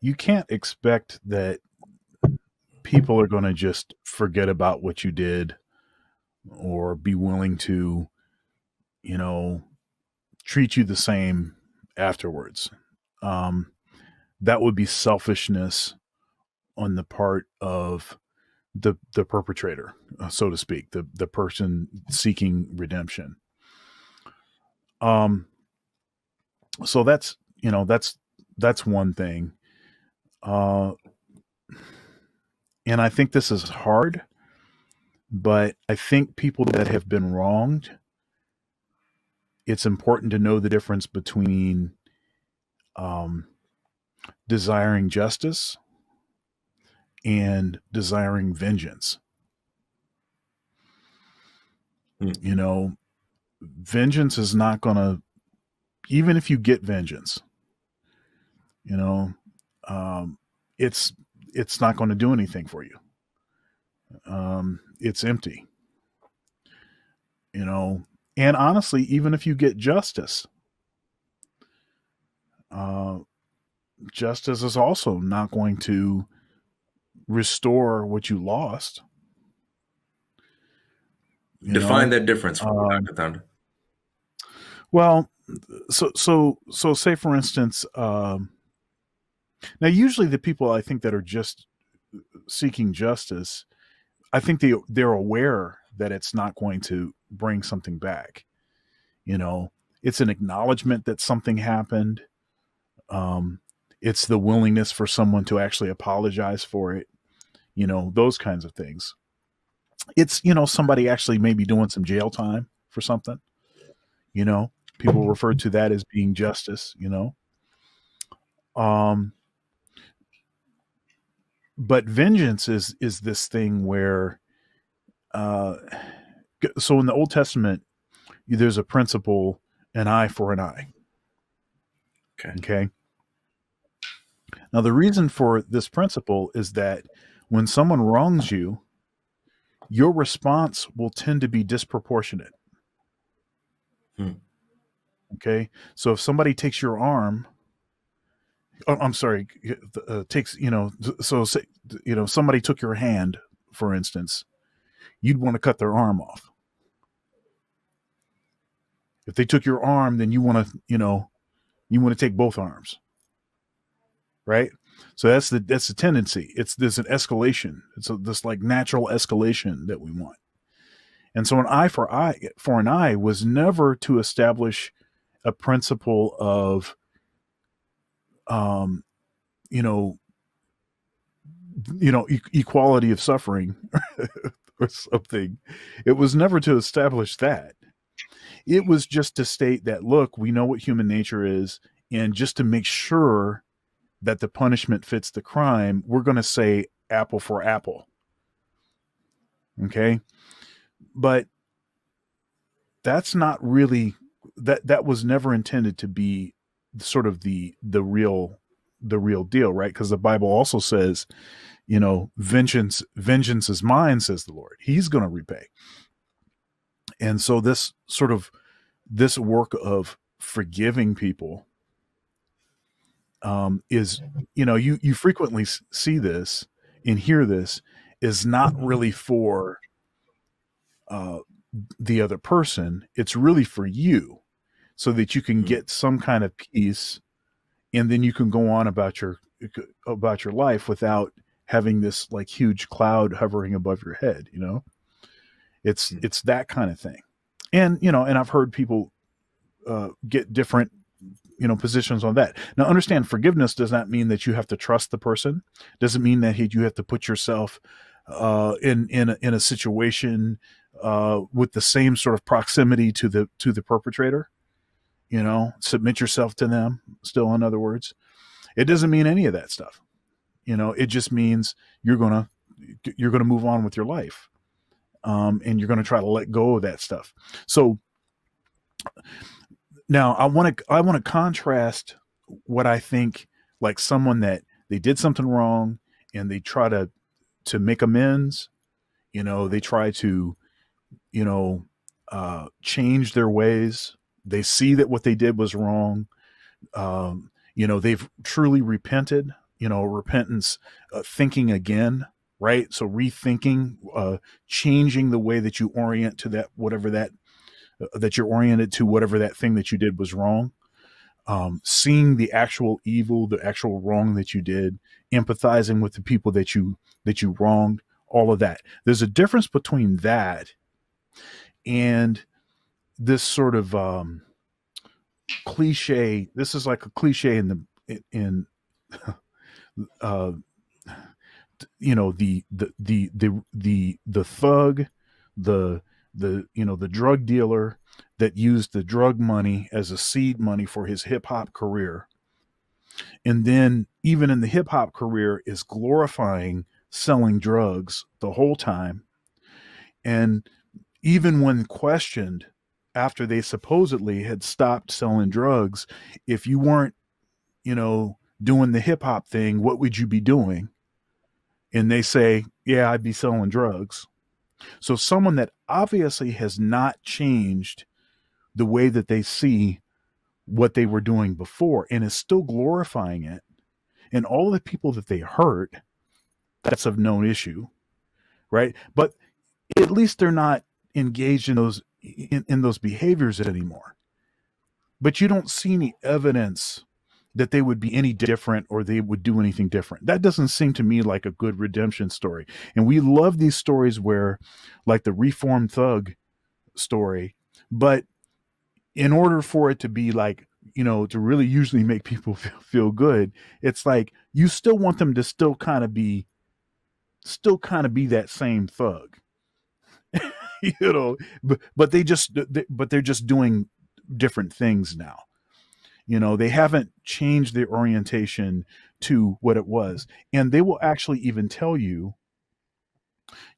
you can't expect that people are going to just forget about what you did or be willing to, you know, treat you the same afterwards. Um, that would be selfishness on the part of the, the perpetrator, so to speak, the, the person seeking redemption. Um, so that's, you know, that's, that's one thing. Uh, and I think this is hard, but I think people that have been wronged, it's important to know the difference between um, desiring justice and desiring vengeance. Mm. You know, vengeance is not going to, even if you get vengeance, you know, um, it's, it's not going to do anything for you. Um, it's empty, you know. And honestly, even if you get justice, uh, justice is also not going to restore what you lost. You Define know? that difference. For um, Doctor Thunder. Well, so, so, so say for instance, um, now usually the people I think that are just seeking justice, I think they, they're aware that it's not going to bring something back. You know, it's an acknowledgement that something happened. Um, it's the willingness for someone to actually apologize for it. You know, those kinds of things. It's, you know, somebody actually maybe doing some jail time for something, you know, people refer to that as being justice, you know? Um, but vengeance is, is this thing where, Uh, so in the Old Testament, there's a principle, an eye for an eye. Okay. Okay. Now, the reason for this principle is that when someone wrongs you, your response will tend to be disproportionate. Hmm. Okay. So if somebody takes your arm, oh, I'm sorry, uh, takes, you know, so say, you know, somebody took your hand, for instance, you'd want to cut their arm off. If they took your arm, then you want to, you know, you want to take both arms. Right. So that's the, that's the tendency. It's this an escalation. It's a, this like natural escalation that we want. And so an eye for eye for an eye was never to establish a principle of, um, you know, you know, e equality of suffering or something. It was never to establish that. It was just to state that, look, we know what human nature is, and just to make sure that the punishment fits the crime, we're going to say apple for apple. Okay. But that's not really, that, that was never intended to be sort of the, the real, the real deal. Right. 'Cause the Bible also says, you know, vengeance, vengeance is mine, says the Lord, he's going to repay. And so this sort of, this work of forgiving people, um, is, you know, you, you frequently see this and hear this, is not really for, uh, the other person. It's really for you, so that you can get some kind of peace, and then you can go on about your, about your life without having this like huge cloud hovering above your head. You know, it's, mm-hmm. it's that kind of thing. And, you know, and I've heard people, uh, get different, you know, positions on that. Now, understand, forgiveness does not mean that you have to trust the person. Doesn't mean that you have to put yourself uh, in in a, in a situation uh, with the same sort of proximity to the to the perpetrator. You know, submit yourself to them. Still, in other words, it doesn't mean any of that stuff. You know, it just means you're gonna you're gonna move on with your life, um, and you're gonna try to let go of that stuff. So. Now I want to, I want to contrast what I think, like someone that they did something wrong and they try to, to make amends, you know, they try to, you know, uh, change their ways. They see that what they did was wrong. Um, you know, they've truly repented, you know, repentance, uh, thinking again, right? So rethinking, uh, changing the way that you orient to that, whatever that that you're oriented to, whatever that thing that you did was wrong, um, seeing the actual evil, the actual wrong that you did, empathizing with the people that you, that you wronged, all of that. There's a difference between that and this sort of, um, cliche. This is like a cliche in the, in, uh, you know, the, the, the, the, the, the thug, the, the, you know, the drug dealer that used the drug money as a seed money for his hip hop career. And then even in the hip hop career is glorifying selling drugs the whole time. And even when questioned after they supposedly had stopped selling drugs, if you weren't, you know, doing the hip hop thing, what would you be doing? And they say, yeah, I'd be selling drugs. So someone that obviously has not changed the way that they see what they were doing before and is still glorifying it, and all the people that they hurt, that's of known issue, right? But at least they're not engaged in those, in, in those behaviors anymore. But you don't see any evidence that they would be any different or they would do anything different. That doesn't seem to me like a good redemption story. And we love these stories where, like the reformed thug story, but in order for it to be like, you know, to really usually make people feel, feel good, it's like, you still want them to still kind of be, still kind of be that same thug, you know, but, but they just, they, but they're just doing different things now. You know, they haven't changed their orientation to what it was. And they will actually even tell you,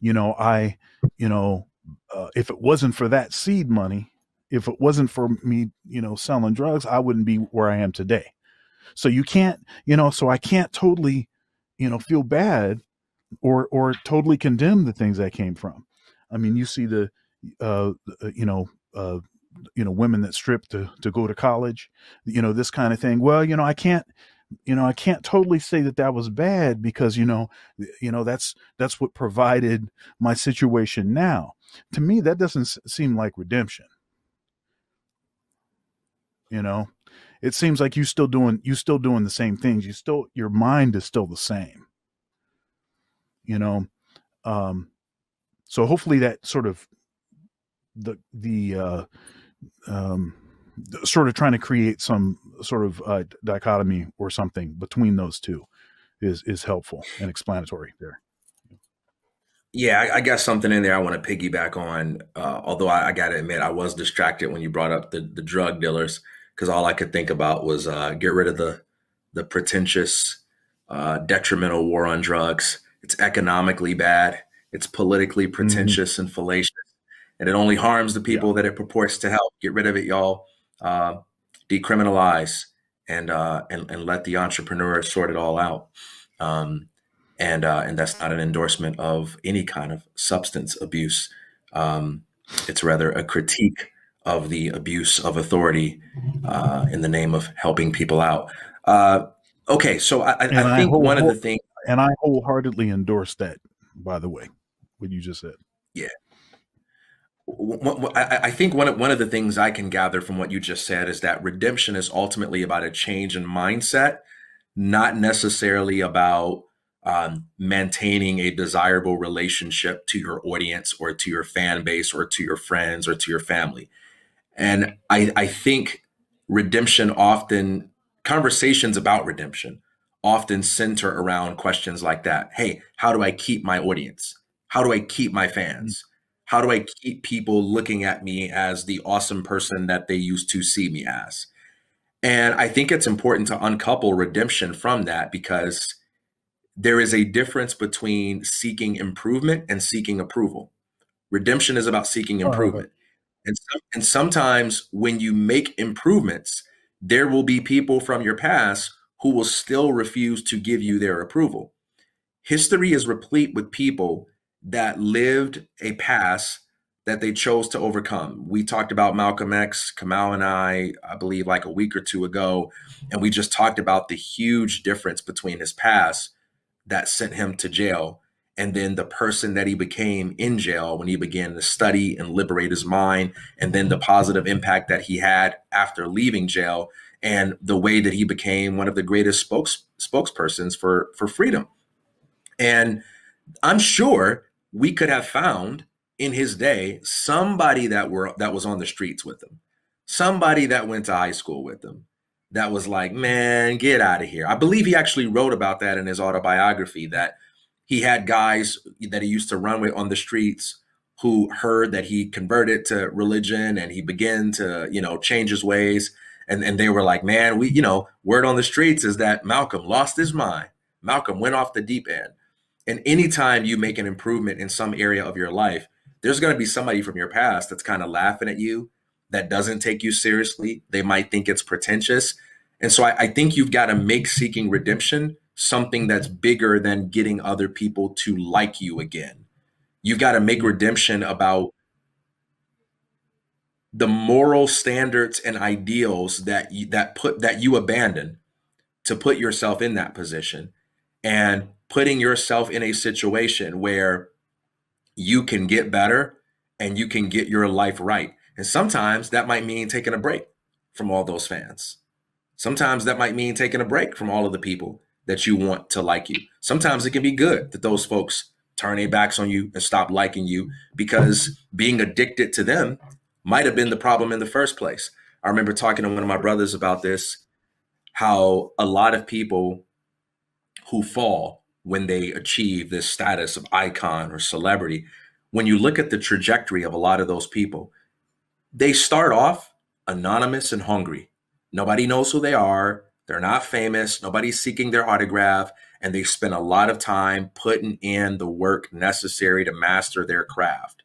you know, I, you know, uh, if it wasn't for that seed money, if it wasn't for me, you know, selling drugs, I wouldn't be where I am today. So you can't, you know, so I can't totally, you know, feel bad or, or totally condemn the things I came from. I mean, you see the, uh, you know, uh, you know, women that strip to, to go to college, you know, this kind of thing. Well, you know, I can't, you know, I can't totally say that that was bad because, you know, you know, that's, that's what provided my situation now. To me, that doesn't seem like redemption. You know, it seems like you still doing, you still doing the same things. You still, your mind is still the same, you know? Um, so hopefully that sort of the, the, uh, um, sort of trying to create some sort of uh, dichotomy or something between those two is, is helpful and explanatory there. Yeah, I, I got something in there I want to piggyback on. Uh, although I, I got to admit, I was distracted when you brought up the, the drug dealers, because all I could think about was uh, get rid of the, the pretentious, uh, detrimental war on drugs. It's economically bad. It's politically pretentious mm-hmm. and fallacious. And it only harms the people yeah. that it purports to help. Get rid of it, y'all. Uh, decriminalize and, uh, and and let the entrepreneur sort it all out. Um, and uh, and that's not an endorsement of any kind of substance abuse. Um, it's rather a critique of the abuse of authority uh, in the name of helping people out. Uh, okay, so I, I think I whole, one of the things, and I wholeheartedly endorse that. By the way, what you just said. Yeah. I think one of, one of the things I can gather from what you just said is that redemption is ultimately about a change in mindset, not necessarily about um, maintaining a desirable relationship to your audience or to your fan base or to your friends or to your family. And I, I think redemption often, conversations about redemption often center around questions like that. Hey, how do I keep my audience? How do I keep my fans? How do I keep people looking at me as the awesome person that they used to see me as? And I think it's important to uncouple redemption from that, because there is a difference between seeking improvement and seeking approval. Redemption is about seeking improvement. And, and sometimes when you make improvements, there will be people from your past who will still refuse to give you their approval. History is replete with people that lived a past that they chose to overcome. We talked about Malcolm X, Kamau and I, I believe like a week or two ago, and we just talked about the huge difference between his past that sent him to jail and then the person that he became in jail when he began to study and liberate his mind, and then the positive impact that he had after leaving jail and the way that he became one of the greatest spokes, spokespersons for, for freedom. And I'm sure we could have found in his day somebody that were that was on the streets with him, somebody that went to high school with him, that was like, man, get out of here. I believe he actually wrote about that in his autobiography, that he had guys that he used to run with on the streets who heard that he converted to religion and he began to, you know, change his ways. And, and they were like, man, we, you know, word on the streets is that Malcolm lost his mind. Malcolm went off the deep end. And anytime you make an improvement in some area of your life, there's going to be somebody from your past that's kind of laughing at you, that doesn't take you seriously. They might think it's pretentious. And so I, I think you've got to make seeking redemption something that's bigger than getting other people to like you again. You've got to make redemption about the moral standards and ideals that you, that put that you abandon to put yourself in that position, and putting yourself in a situation where you can get better and you can get your life right. And sometimes that might mean taking a break from all those fans. Sometimes that might mean taking a break from all of the people that you want to like you. Sometimes it can be good that those folks turn their backs on you and stop liking you, because being addicted to them might have been the problem in the first place. I remember talking to one of my brothers about this, how a lot of people who fall when they achieve this status of icon or celebrity, when you look at the trajectory of a lot of those people, they start off anonymous and hungry. Nobody knows who they are. They're not famous. Nobody's seeking their autograph. And they spend a lot of time putting in the work necessary to master their craft.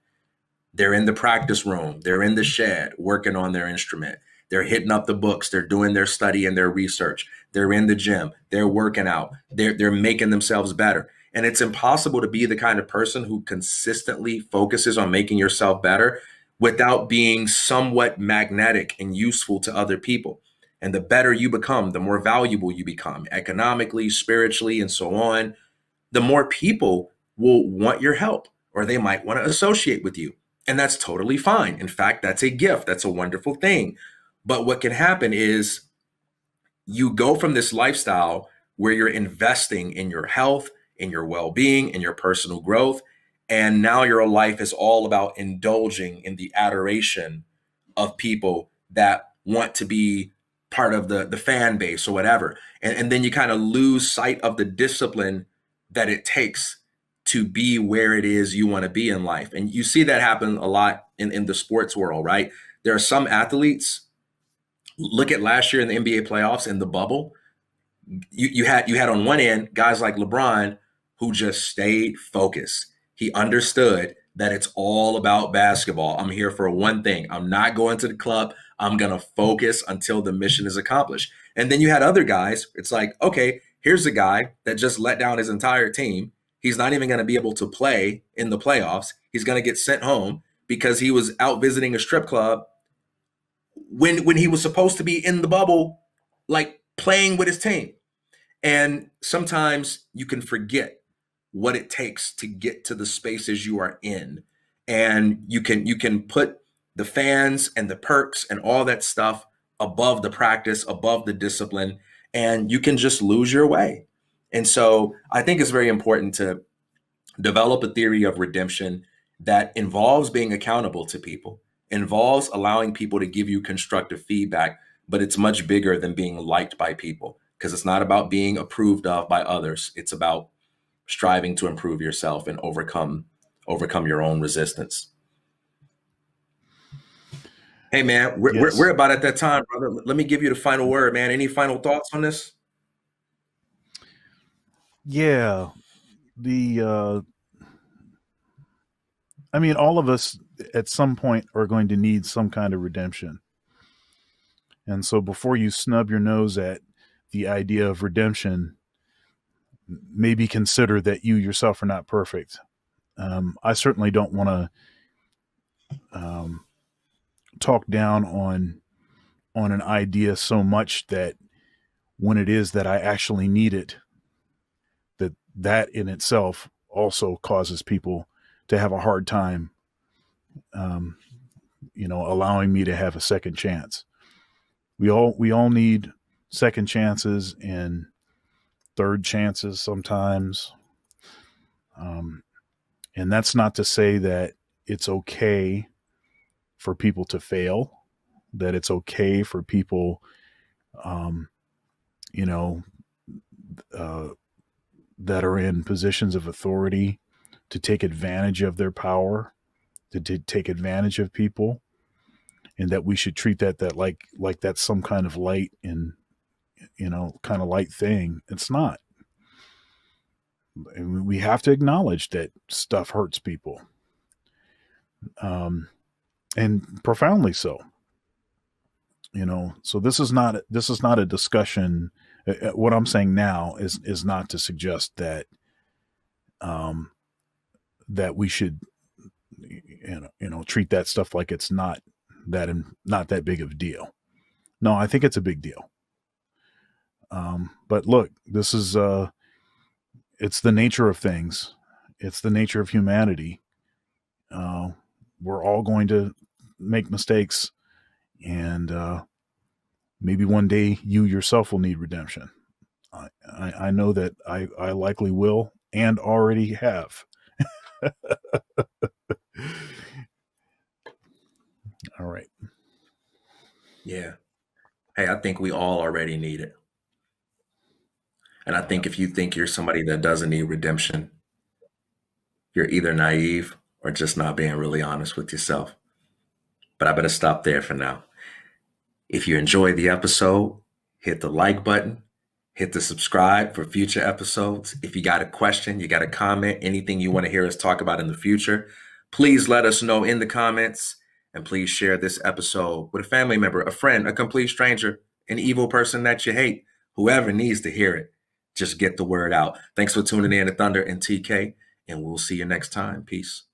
They're in the practice room. They're in the shed working on their instrument. They're hitting up the books. They're doing their study and their research. They're in the gym. They're working out. They're, they're making themselves better. And it's impossible to be the kind of person who consistently focuses on making yourself better without being somewhat magnetic and useful to other people. And the better you become, the more valuable you become economically, spiritually, and so on, the more people will want your help, or they might want to associate with you. And that's totally fine. In fact, that's a gift. That's a wonderful thing. But what can happen is you go from this lifestyle where you're investing in your health, in your well-being, in your personal growth, and now your life is all about indulging in the adoration of people that want to be part of the, the fan base or whatever. And, and then you kind of lose sight of the discipline that it takes to be where it is you want to be in life. And you see that happen a lot in, in the sports world, right? There are some athletes, look at last year in the N B A playoffs in the bubble, you, you had you had on one end guys like LeBron who just stayed focused. He understood that it's all about basketball. I'm here for one thing. I'm not going to the club. I'm going to focus until the mission is accomplished. And then you had other guys. It's like, okay, here's a guy that just let down his entire team. He's not even going to be able to play in the playoffs. He's going to get sent home because he was out visiting a strip club when when he was supposed to be in the bubble, like playing with his team. And sometimes you can forget what it takes to get to the spaces you are in. And you can you can put the fans and the perks and all that stuff above the practice, above the discipline, and you can just lose your way. And so I think it's very important to develop a theory of redemption that involves being accountable to people, involves allowing people to give you constructive feedback, but it's much bigger than being liked by people, because it's not about being approved of by others. It's about striving to improve yourself and overcome overcome your own resistance. Hey, man, we're, yes. we're, we're about at that time, brother. Let me give you the final word, man. Any final thoughts on this? Yeah, the uh, I mean, all of us at some point are going to need some kind of redemption. And so before you snub your nose at the idea of redemption, maybe consider that you yourself are not perfect. Um, I certainly don't want to um, talk down on, on an idea so much that when it is that I actually need it, that that in itself also causes people to have a hard time, um, you know, allowing me to have a second chance. We all, we all need second chances and third chances sometimes. Um, and that's not to say that it's okay for people to fail, that it's okay for people, um, you know, uh, that are in positions of authority to take advantage of their power, to, to take advantage of people. And that we should treat that, that like, like that's some kind of light and, you know, kind of light thing. It's not. And we have to acknowledge that stuff hurts people. Um, and profoundly so, you know, so this is not, this is not a discussion. Uh, what I'm saying now is, is not to suggest that, um, that we should, you know, you know, treat that stuff like it's not that, not that big of a deal. No, I think it's a big deal. Um, but look, this is, uh, it's the nature of things. It's the nature of humanity. Uh, we're all going to make mistakes, and, uh, maybe one day you yourself will need redemption. I, I, I know that I, I likely will, and already have. All right. Yeah. Hey, I think we all already need it. And I think if you think you're somebody that doesn't need redemption, you're either naive or just not being really honest with yourself. But I better stop there for now. If you enjoyed the episode, hit the like button, hit the subscribe for future episodes. If you got a question, you got a comment, anything you want to hear us talk about in the future, please let us know in the comments. And please share this episode with a family member, a friend, a complete stranger, an evil person that you hate, whoever needs to hear it. Just get the word out. Thanks for tuning in to Thunder and T K, and we'll see you next time. Peace.